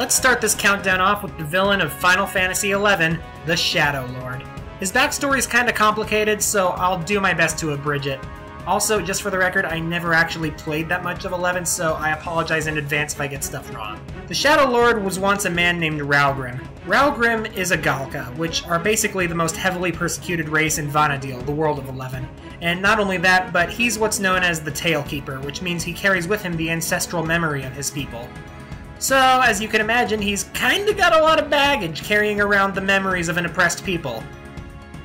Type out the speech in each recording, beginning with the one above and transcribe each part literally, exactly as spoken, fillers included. Let's start this countdown off with the villain of Final Fantasy eleven, the Shadow Lord. His backstory is kinda complicated, so I'll do my best to abridge it. Also, just for the record, I never actually played that much of eleven, so I apologize in advance if I get stuff wrong. The Shadow Lord was once a man named Raogrimm. Raogrimm is a Galka, which are basically the most heavily persecuted race in Vana'diel, the world of eleven. And not only that, but he's what's known as the Talekeeper, which means he carries with him the ancestral memory of his people. So, as you can imagine, he's kinda got a lot of baggage carrying around the memories of an oppressed people.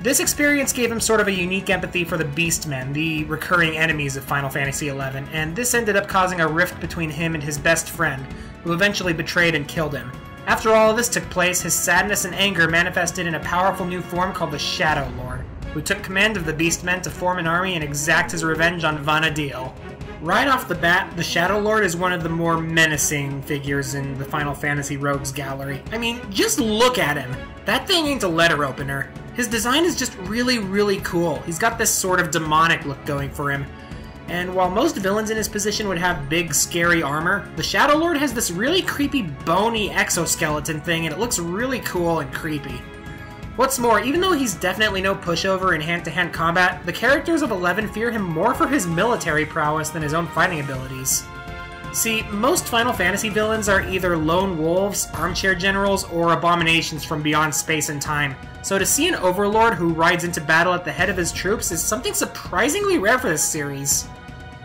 This experience gave him sort of a unique empathy for the Beastmen, the recurring enemies of Final Fantasy eleven, and this ended up causing a rift between him and his best friend, who eventually betrayed and killed him. After all of this took place, his sadness and anger manifested in a powerful new form called the Shadow Lord, who took command of the Beastmen to form an army and exact his revenge on Vana'diel. Right off the bat, the Shadow Lord is one of the more menacing figures in the Final Fantasy Rogues Gallery. I mean, just look at him! That thing ain't a letter opener. His design is just really, really cool. He's got this sort of demonic look going for him. And while most villains in his position would have big, scary armor, the Shadow Lord has this really creepy, bony exoskeleton thing, and it looks really cool and creepy. What's more, even though he's definitely no pushover in hand-to-hand combat, the characters of eleven fear him more for his military prowess than his own fighting abilities. See, most Final Fantasy villains are either lone wolves, armchair generals, or abominations from beyond space and time, so to see an overlord who rides into battle at the head of his troops is something surprisingly rare for this series.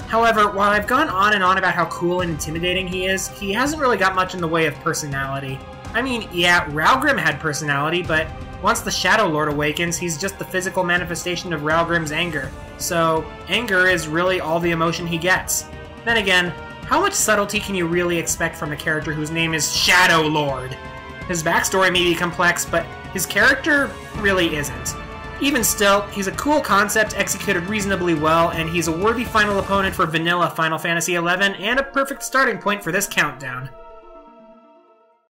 However, while I've gone on and on about how cool and intimidating he is, he hasn't really got much in the way of personality. I mean, yeah, Raogrimm had personality, but once the Shadow Lord awakens, he's just the physical manifestation of Raogrimm's anger, so anger is really all the emotion he gets. Then again, how much subtlety can you really expect from a character whose name is Shadow Lord? His backstory may be complex, but his character really isn't. Even still, he's a cool concept executed reasonably well, and he's a worthy final opponent for vanilla Final Fantasy eleven and a perfect starting point for this countdown.